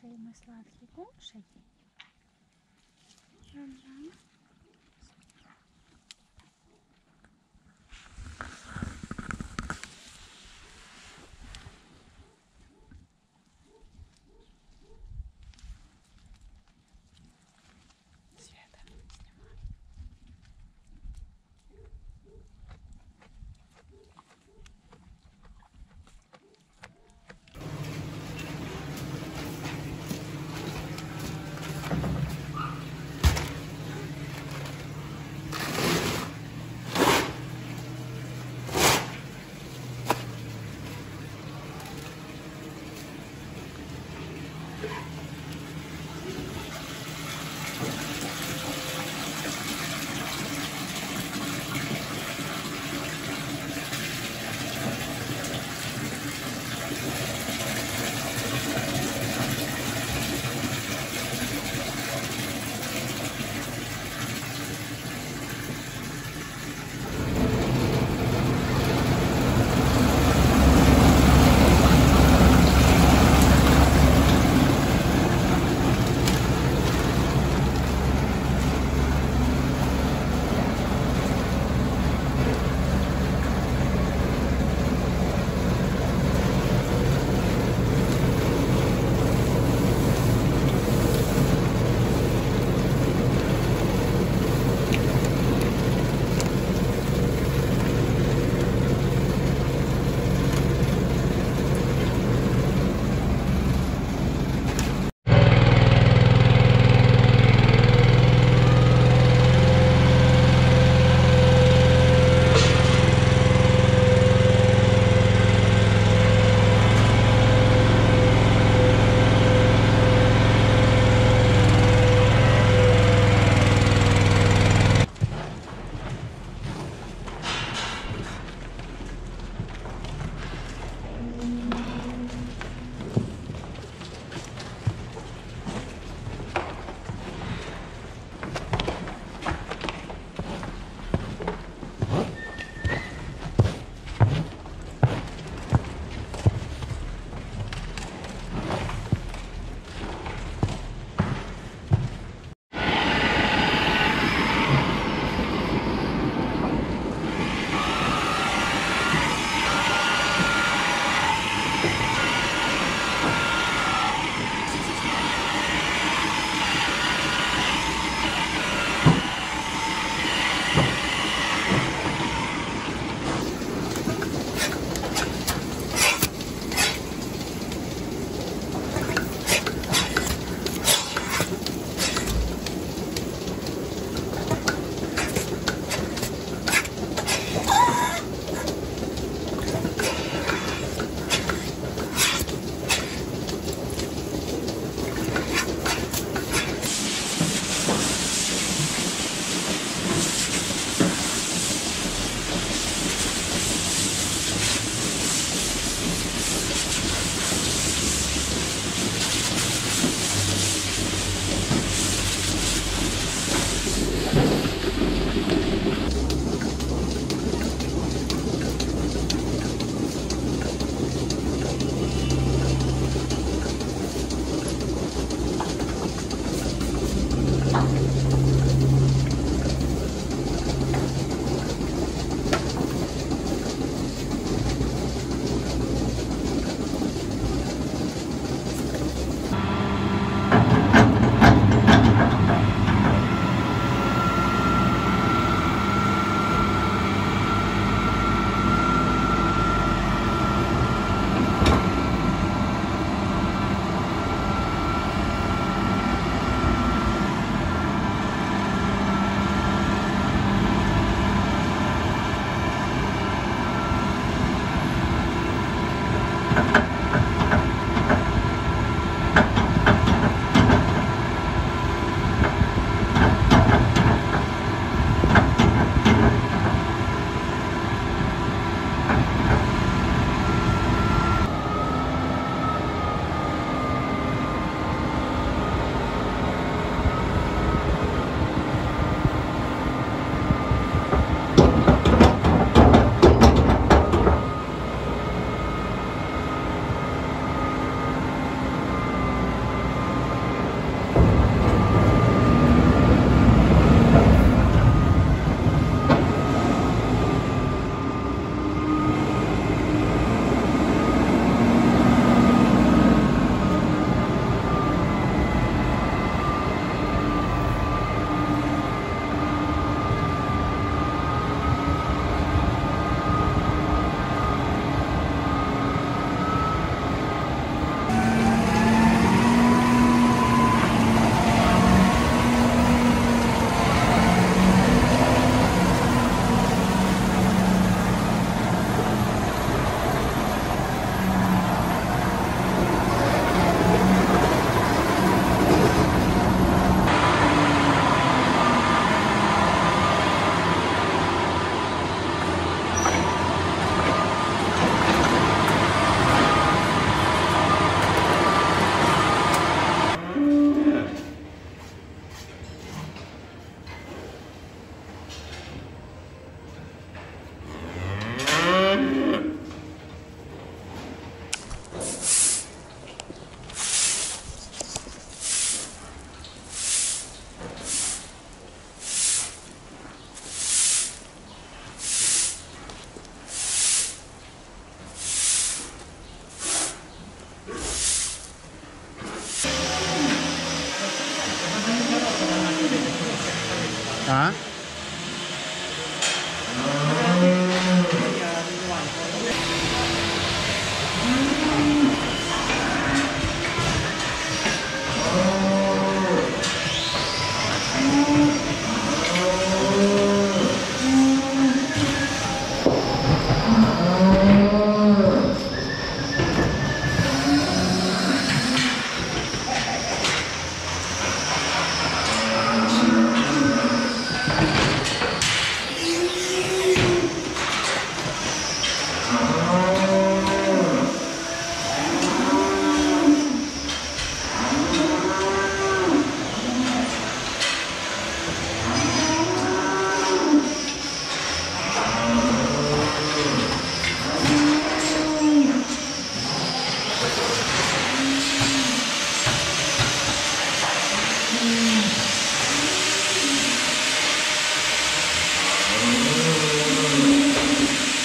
Кушай, мой сладкий, кушай.